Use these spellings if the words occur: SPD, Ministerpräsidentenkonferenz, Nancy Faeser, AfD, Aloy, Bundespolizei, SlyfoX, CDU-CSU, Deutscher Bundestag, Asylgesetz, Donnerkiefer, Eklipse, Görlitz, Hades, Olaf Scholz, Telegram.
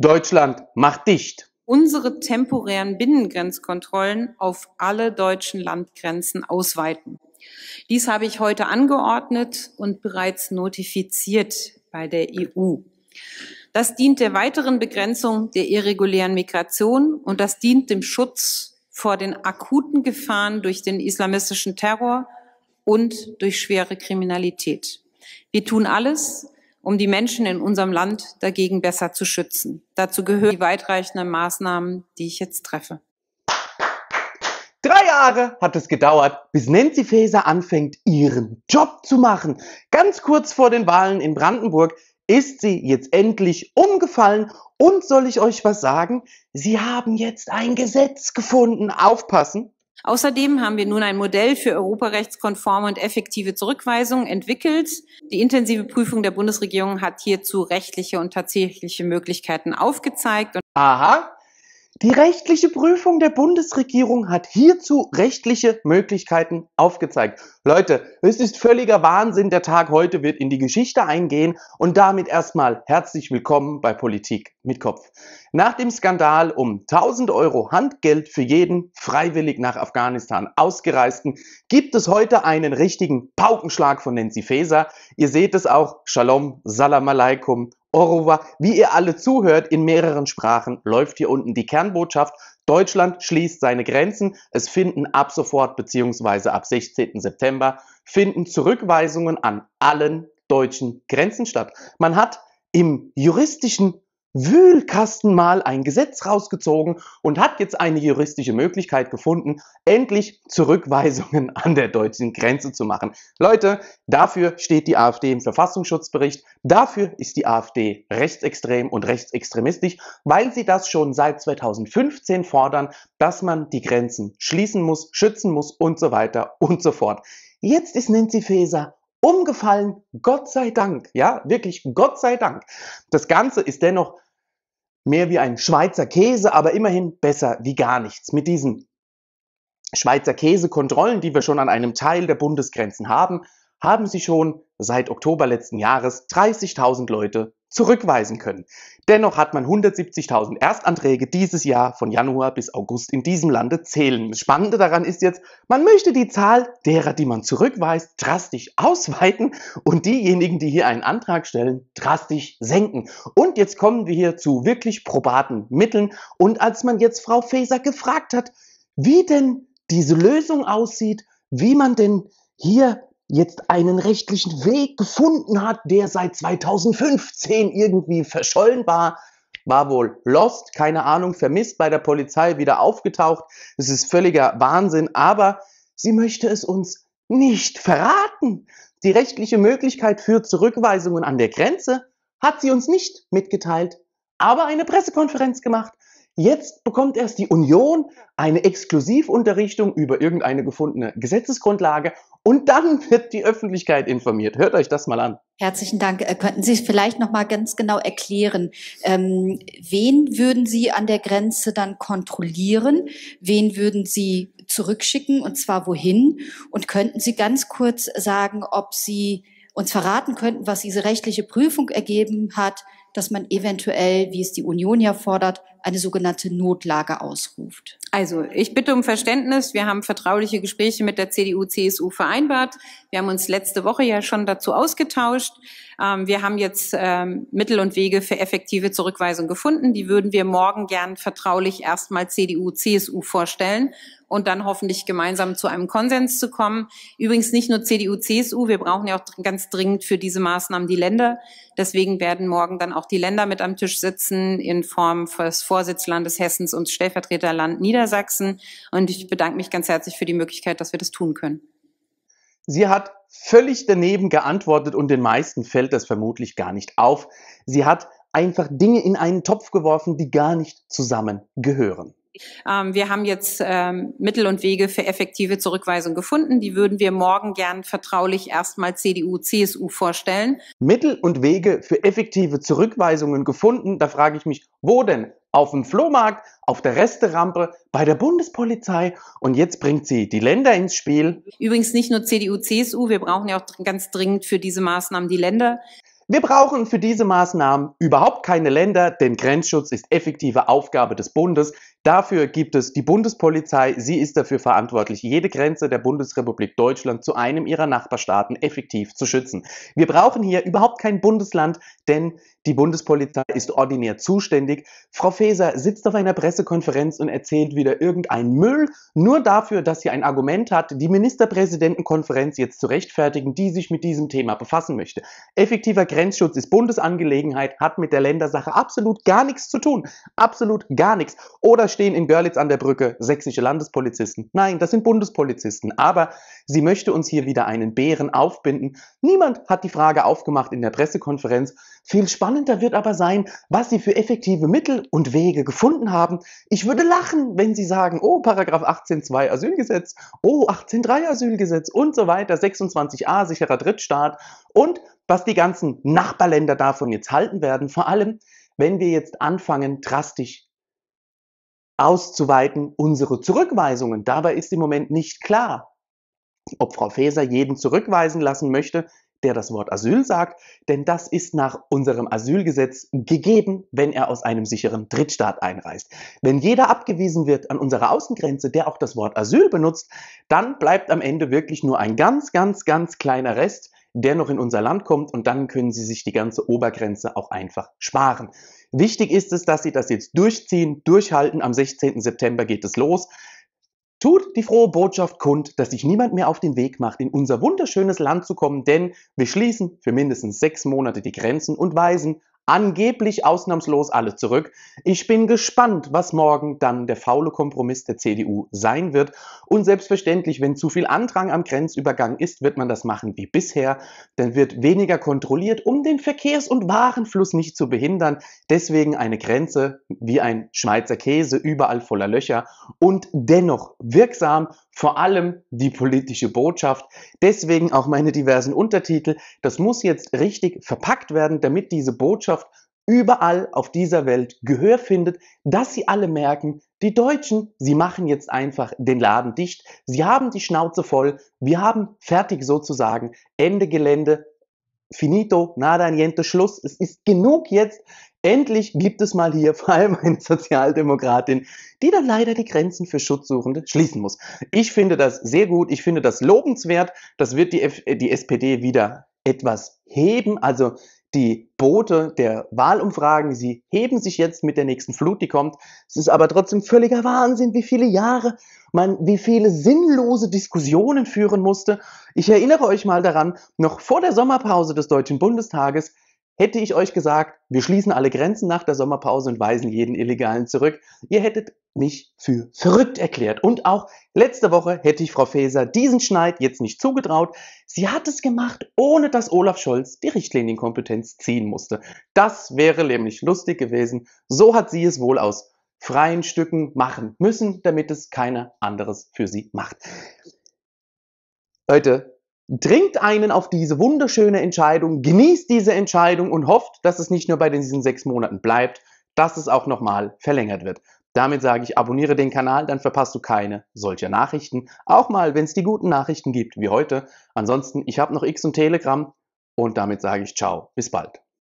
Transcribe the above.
Deutschland macht dicht. Unsere temporären Binnengrenzkontrollen auf alle deutschen Landgrenzen ausweiten. Dies habe ich heute angeordnet und bereits notifiziert bei der EU. Das dient der weiteren Begrenzung der irregulären Migration und das dient dem Schutz vor den akuten Gefahren durch den islamistischen Terror und durch schwere Kriminalität. Wir tun alles, um die Menschen in unserem Land dagegen besser zu schützen. Dazu gehören die weitreichenden Maßnahmen, die ich jetzt treffe. 3 Jahre hat es gedauert, bis Nancy Faeser anfängt, ihren Job zu machen. Ganz kurz vor den Wahlen in Brandenburg ist sie jetzt endlich umgefallen. Und soll ich euch was sagen? Sie haben jetzt ein Gesetz gefunden. Aufpassen! Außerdem haben wir nun ein Modell für europarechtskonforme und effektive Zurückweisung entwickelt. Die intensive Prüfung der Bundesregierung hat hierzu rechtliche und tatsächliche Möglichkeiten aufgezeigt. Aha! Die rechtliche Prüfung der Bundesregierung hat hierzu rechtliche Möglichkeiten aufgezeigt. Leute, es ist völliger Wahnsinn. Der Tag heute wird in die Geschichte eingehen. Und damit erstmal herzlich willkommen bei Politik mit Kopf. Nach dem Skandal um 1.000 € Handgeld für jeden freiwillig nach Afghanistan Ausgereisten gibt es heute einen richtigen Paukenschlag von Nancy Faeser. Ihr seht es auch. Shalom, Salam Aleikum. Orwa, wie ihr alle zuhört, in mehreren Sprachen läuft hier unten die Kernbotschaft. Deutschland schließt seine Grenzen. Es finden ab sofort bzw. ab 16. September finden Zurückweisungen an allen deutschen Grenzen statt. Man hat im juristischen Wühlkasten mal ein Gesetz rausgezogen und hat jetzt eine juristische Möglichkeit gefunden, endlich Zurückweisungen an der deutschen Grenze zu machen. Leute, dafür steht die AfD im Verfassungsschutzbericht, dafür ist die AfD rechtsextrem und rechtsextremistisch, weil sie das schon seit 2015 fordern, dass man die Grenzen schließen muss, schützen muss und so weiter und so fort. Jetzt ist Nancy Faeser umgefallen, Gott sei Dank. Ja, wirklich, Gott sei Dank. Das Ganze ist dennoch mehr wie ein Schweizer Käse, aber immerhin besser wie gar nichts. Mit diesen Schweizer Käsekontrollen, die wir schon an einem Teil der Bundesgrenzen haben, haben sie schon seit Oktober letzten Jahres 30.000 Leute zurückweisen können. Dennoch hat man 170.000 Erstanträge dieses Jahr von Januar bis August in diesem Lande zählen. Das Spannende daran ist jetzt, man möchte die Zahl derer, die man zurückweist, drastisch ausweiten und diejenigen, die hier einen Antrag stellen, drastisch senken. Und jetzt kommen wir hier zu wirklich probaten Mitteln. Und als man jetzt Frau Faeser gefragt hat, wie denn diese Lösung aussieht, wie man denn hier jetzt einen rechtlichen Weg gefunden hat, der seit 2015 irgendwie verschollen war, war wohl lost, keine Ahnung, vermisst, bei der Polizei wieder aufgetaucht. Es ist völliger Wahnsinn, aber sie möchte es uns nicht verraten. Die rechtliche Möglichkeit für Zurückweisungen an der Grenze hat sie uns nicht mitgeteilt, aber eine Pressekonferenz gemacht. Jetzt bekommt erst die Union eine Exklusivunterrichtung über irgendeine gefundene Gesetzesgrundlage und dann wird die Öffentlichkeit informiert. Hört euch das mal an. Herzlichen Dank. Könnten Sie es vielleicht noch mal ganz genau erklären? Wen würden Sie an der Grenze dann kontrollieren? Wen würden Sie zurückschicken und zwar wohin? Und könnten Sie ganz kurz sagen, ob Sie uns verraten könnten, was diese rechtliche Prüfung ergeben hat, dass man eventuell, wie es die Union ja fordert, eine sogenannte Notlage ausruft? Also, ich bitte um Verständnis. Wir haben vertrauliche Gespräche mit der CDU-CSU vereinbart. Wir haben uns letzte Woche ja schon dazu ausgetauscht. Wir haben jetzt Mittel und Wege für effektive Zurückweisung gefunden. Die würden wir morgen gern vertraulich erstmal CDU-CSU vorstellen und dann hoffentlich gemeinsam zu einem Konsens zu kommen. Übrigens nicht nur CDU-CSU, wir brauchen ja auch ganz dringend für diese Maßnahmen die Länder. Deswegen werden morgen dann auch die Länder mit am Tisch sitzen in Form des Vorsitzlandes Hessens und Stellvertreterland Niedersachsen. Und ich bedanke mich ganz herzlich für die Möglichkeit, dass wir das tun können. Sie hat völlig daneben geantwortet und den meisten fällt das vermutlich gar nicht auf. Sie hat einfach Dinge in einen Topf geworfen, die gar nicht zusammengehören. Wir haben jetzt Mittel und Wege für effektive Zurückweisung gefunden. Die würden wir morgen gern vertraulich erstmal CDU-CSU vorstellen. Mittel und Wege für effektive Zurückweisungen gefunden? Da frage ich mich, wo denn? Auf dem Flohmarkt, auf der Resterampe, bei der Bundespolizei und jetzt bringt sie die Länder ins Spiel. Übrigens nicht nur CDU, CSU, wir brauchen ja auch ganz dringend für diese Maßnahmen die Länder. Wir brauchen für diese Maßnahmen überhaupt keine Länder, denn Grenzschutz ist effektive Aufgabe des Bundes. Dafür gibt es die Bundespolizei. Sie ist dafür verantwortlich, jede Grenze der Bundesrepublik Deutschland zu einem ihrer Nachbarstaaten effektiv zu schützen. Wir brauchen hier überhaupt kein Bundesland, denn die Bundespolizei ist ordinär zuständig. Frau Faeser sitzt auf einer Pressekonferenz und erzählt wieder irgendeinen Müll, nur dafür, dass sie ein Argument hat, die Ministerpräsidentenkonferenz jetzt zu rechtfertigen, die sich mit diesem Thema befassen möchte. Effektiver Grenzschutz ist Bundesangelegenheit, hat mit der Ländersache absolut gar nichts zu tun. Absolut gar nichts. Oder stehen in Görlitz an der Brücke sächsische Landespolizisten? Nein, das sind Bundespolizisten. Aber sie möchte uns hier wieder einen Bären aufbinden. Niemand hat die Frage aufgemacht in der Pressekonferenz. Viel spannender wird aber sein, was sie für effektive Mittel und Wege gefunden haben. Ich würde lachen, wenn sie sagen, oh, Paragraph 18.2 Asylgesetz, oh, 18.3 Asylgesetz und so weiter, 26a sicherer Drittstaat und was die ganzen Nachbarländer davon jetzt halten werden, vor allem, wenn wir jetzt anfangen, drastisch auszuweiten unsere Zurückweisungen. Dabei ist im Moment nicht klar, ob Frau Faeser jeden zurückweisen lassen möchte, der das Wort Asyl sagt, denn das ist nach unserem Asylgesetz gegeben, wenn er aus einem sicheren Drittstaat einreist. Wenn jeder abgewiesen wird an unserer Außengrenze, der auch das Wort Asyl benutzt, dann bleibt am Ende wirklich nur ein ganz, ganz, ganz kleiner Rest, der noch in unser Land kommt und dann können Sie sich die ganze Obergrenze auch einfach sparen. Wichtig ist es, dass Sie das jetzt durchziehen, durchhalten. Am 16. September geht es los. Tut die frohe Botschaft kund, dass sich niemand mehr auf den Weg macht, in unser wunderschönes Land zu kommen, denn wir schließen für mindestens 6 Monate die Grenzen und weisen angeblich ausnahmslos alle zurück. Ich bin gespannt, was morgen dann der faule Kompromiss der CDU sein wird. Und selbstverständlich, wenn zu viel Andrang am Grenzübergang ist, wird man das machen wie bisher. Dann wird weniger kontrolliert, um den Verkehrs- und Warenfluss nicht zu behindern. Deswegen eine Grenze wie ein Schweizer Käse, überall voller Löcher und dennoch wirksam. Vor allem die politische Botschaft, deswegen auch meine diversen Untertitel. Das muss jetzt richtig verpackt werden, damit diese Botschaft überall auf dieser Welt Gehör findet, dass sie alle merken, die Deutschen, sie machen jetzt einfach den Laden dicht. Sie haben die Schnauze voll, wir haben fertig sozusagen, Ende Gelände, finito, nada, niente, Schluss, es ist genug jetzt. Endlich gibt es mal hier vor allem eine Sozialdemokratin, die dann leider die Grenzen für Schutzsuchende schließen muss. Ich finde das sehr gut, ich finde das lobenswert. Das wird die SPD wieder etwas heben. Also die Boote der Wahlumfragen, sie heben sich jetzt mit der nächsten Flut, die kommt. Es ist aber trotzdem völliger Wahnsinn, wie viele Jahre man wie viele sinnlose Diskussionen führen musste. Ich erinnere euch mal daran, noch vor der Sommerpause des Deutschen Bundestages, hätte ich euch gesagt, wir schließen alle Grenzen nach der Sommerpause und weisen jeden Illegalen zurück, ihr hättet mich für verrückt erklärt. Und auch letzte Woche hätte ich Frau Faeser diesen Schneid jetzt nicht zugetraut. Sie hat es gemacht, ohne dass Olaf Scholz die Richtlinienkompetenz ziehen musste. Das wäre nämlich lustig gewesen. So hat sie es wohl aus freien Stücken machen müssen, damit es keiner anderes für sie macht. Leute, dringt einen auf diese wunderschöne Entscheidung, genießt diese Entscheidung und hofft, dass es nicht nur bei diesen 6 Monaten bleibt, dass es auch nochmal verlängert wird. Damit sage ich, abonniere den Kanal, dann verpasst du keine solcher Nachrichten. Auch mal, wenn es die guten Nachrichten gibt, wie heute. Ansonsten, ich habe noch X und Telegram und damit sage ich ciao, bis bald.